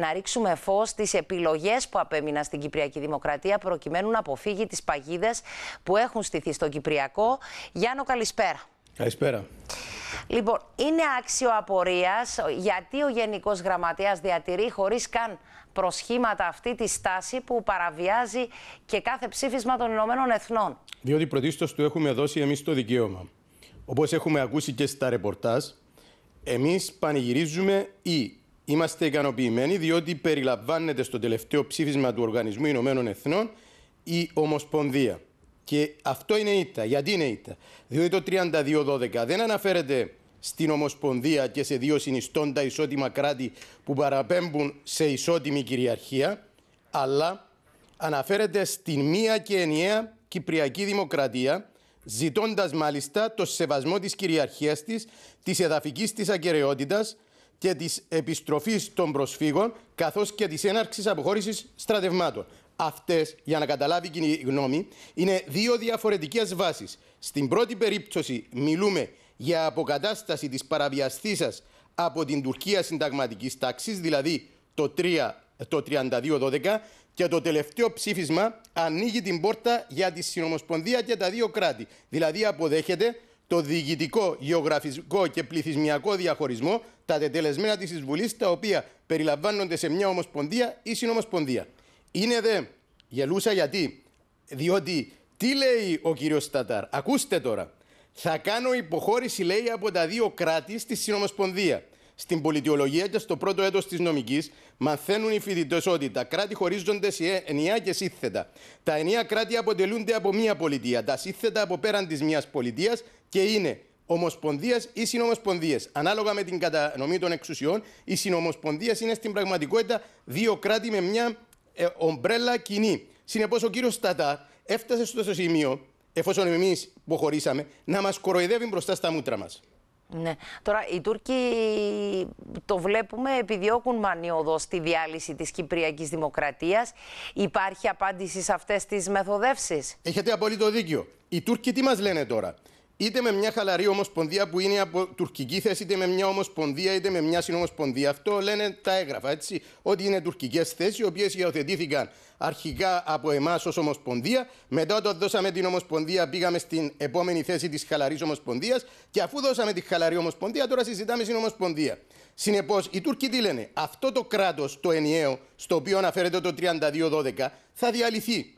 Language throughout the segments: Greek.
να ρίξουμε φως στις επιλογές που απέμειναν στην Κυπριακή Δημοκρατία προκειμένου να αποφύγει τις παγίδες που έχουν στηθεί στο Κυπριακό. Γιάννο, καλησπέρα. Καλησπέρα. Λοιπόν, είναι άξιο απορίας γιατί ο Γενικός Γραμματέας διατηρεί χωρίς καν προσχήματα αυτή τη στάση που παραβιάζει και κάθε ψήφισμα των Ηνωμένων Εθνών. Διότι πρωτίστως του έχουμε δώσει εμείς το δικαίωμα. Όπως έχουμε ακούσει και στα ρεπορτάζ, εμείς πανηγυρίζουμε ή είμαστε ικανοποιημένοι διότι περιλαμβάνεται στο τελευταίο ψήφισμα του Οργανισμού Ηνωμένων Εθνών η Ομοσπονδία. Και αυτό είναι ήττα. Γιατί είναι ήττα? Διότι το 3212 δεν αναφέρεται στην Ομοσπονδία και σε δύο συνιστόντα ισότιμα κράτη που παραπέμπουν σε ισότιμη κυριαρχία, αλλά αναφέρεται στην μία και ενιαία Κυπριακή Δημοκρατία, ζητώντας μάλιστα το σεβασμό της κυριαρχίας της, της εδαφικής της ακεραιότητας και της επιστροφής των προσφύγων, καθώς και της έναρξης αποχώρησης στρατευμάτων. Αυτές, για να καταλάβει η κοινή γνώμη, είναι δύο διαφορετικές βάσεις. Στην πρώτη περίπτωση μιλούμε για αποκατάσταση της παραβιαστήσας από την Τουρκία συνταγματικής τάξης, δηλαδή το 32-12, και το τελευταίο ψήφισμα ανοίγει την πόρτα για τη συνομοσπονδία και τα δύο κράτη. Δηλαδή αποδέχεται το διοικητικό, γεωγραφικό και πληθυσμιακό διαχωρισμό, τα τετελεσμένα της εισβολής, τα οποία περιλαμβάνονται σε μια ομοσπονδία ή συνομοσπονδία. Είναι δε γελούσα γιατί, διότι τι λέει ο κύριος Στατάρ, ακούστε τώρα. Θα κάνω υποχώρηση, λέει, από τα δύο κράτη στη συνομοσπονδία. Στην πολιτιολογία και στο πρώτο έτος της νομικής μαθαίνουν οι φοιτητές ότι τα κράτη χωρίζονται σε ενιαία και σύνθετα. Τα ενιαία κράτη αποτελούνται από μία πολιτεία, τα σύνθετα από πέραν της μίας πολιτείας και είναι ομοσπονδίας ή συνομοσπονδίες. Ανάλογα με την κατανομή των εξουσιών, οι συνομοσπονδίες είναι στην πραγματικότητα δύο κράτη με μια ομπρέλα κοινή. Συνεπώς, ο κύριος Τατάρ έφτασε στο σημείο, εφόσον εμείς υποχωρήσαμε, να μας κοροϊδεύει μπροστά στα μούτρα μας. Ναι. Τώρα, οι Τούρκοι, το βλέπουμε, επιδιώκουν μανιωδώς τη διάλυση της Κυπριακής Δημοκρατίας. Υπάρχει απάντηση σε αυτές τις μεθοδεύσεις? Έχετε απόλυτο δίκιο. Οι Τούρκοι τι μας λένε τώρα? Είτε με μια χαλαρή ομοσπονδία που είναι από τουρκική θέση, είτε με μια ομοσπονδία, είτε με μια συνομοσπονδία. Αυτό λένε τα έγγραφα, έτσι, ότι είναι τουρκικές θέσεις, οι οποίες υιοθετήθηκαν αρχικά από εμάς ως ομοσπονδία. Μετά, όταν δώσαμε την ομοσπονδία, πήγαμε στην επόμενη θέση της χαλαρής ομοσπονδίας. Και αφού δώσαμε τη χαλαρή ομοσπονδία, τώρα συζητάμε συνομοσπονδία. Συνεπώς, οι Τούρκοι τι λένε? Αυτό το κράτος, το ενιαίο, στο οποίο αναφέρεται το 32-12, θα διαλυθεί.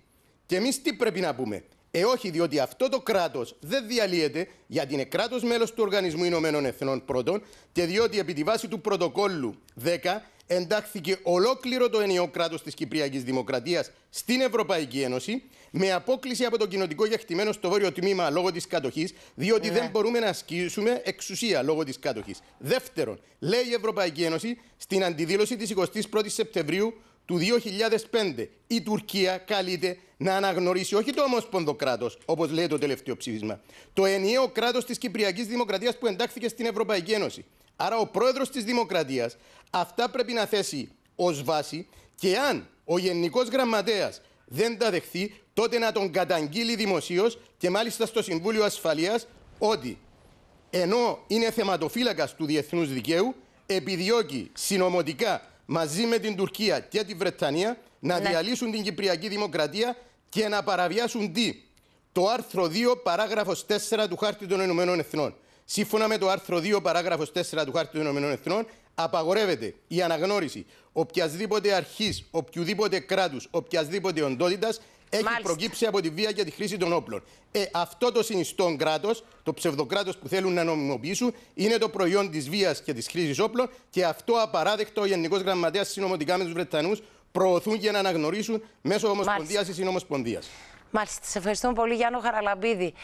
Και εμείς τι πρέπει να πούμε? Όχι, διότι αυτό το κράτος δεν διαλύεται, γιατί είναι κράτος μέλος του Οργανισμού Ηνωμένων Εθνών πρώτον, και διότι επί τη βάση του πρωτοκόλλου 10 εντάχθηκε ολόκληρο το ενιαίο κράτος της Κυπριακής Δημοκρατίας στην Ευρωπαϊκή Ένωση, με απόκληση από το κοινοτικό γιαχτημένο στο βόρειο τμήμα λόγω της κατοχής, διότι δεν μπορούμε να ασκήσουμε εξουσία λόγω της κατοχής. Δεύτερον, λέει η Ευρωπαϊκή Ένωση στην αντιδήλωση της 21ης Σεπτεμβρίου του 2005, η Τουρκία καλείται να αναγνωρίσει όχι το ομόσπονδο κράτος, όπως λέει το τελευταίο ψήφισμα, το ενιαίο κράτος της Κυπριακής Δημοκρατίας που εντάχθηκε στην Ευρωπαϊκή Ένωση. Άρα ο πρόεδρος της Δημοκρατίας αυτά πρέπει να θέσει ως βάση, και αν ο Γενικός Γραμματέας δεν τα δεχθεί, τότε να τον καταγγείλει δημοσίως και μάλιστα στο Συμβούλιο Ασφαλείας, ότι ενώ είναι θεματοφύλακας του διεθνούς δικαίου, επιδιώκει συνομωτικά μαζί με την Τουρκία και τη Βρετανία να διαλύσουν την Κυπριακή Δημοκρατία και να παραβιάσουν το άρθρο 2 παράγραφος 4 του Χάρτη των Ηνωμένων Εθνών. Σύμφωνα με το άρθρο 2 παράγραφος 4 του Χάρτη των Ηνωμένων Εθνών, απαγορεύεται η αναγνώριση οποιασδήποτε αρχής, οποιουδήποτε κράτους, οποιασδήποτε οντότητας έχει προκύψει από τη βία και τη χρήση των όπλων. Αυτό το συνιστόν κράτος, το ψευδοκράτος που θέλουν να νομιμοποιήσουν, είναι το προϊόν της βίας και της χρήσης όπλων, και αυτό απαράδεκτο ο Γενικός Γραμματέας συνομωτικά με τους Βρετανούς προωθούν για να αναγνωρίσουν μέσω ομοσπονδίας ή συνομοσπονδίας. Μάλιστα. Σε ευχαριστούμε πολύ, Γιάννο Χαραλαμπίδη.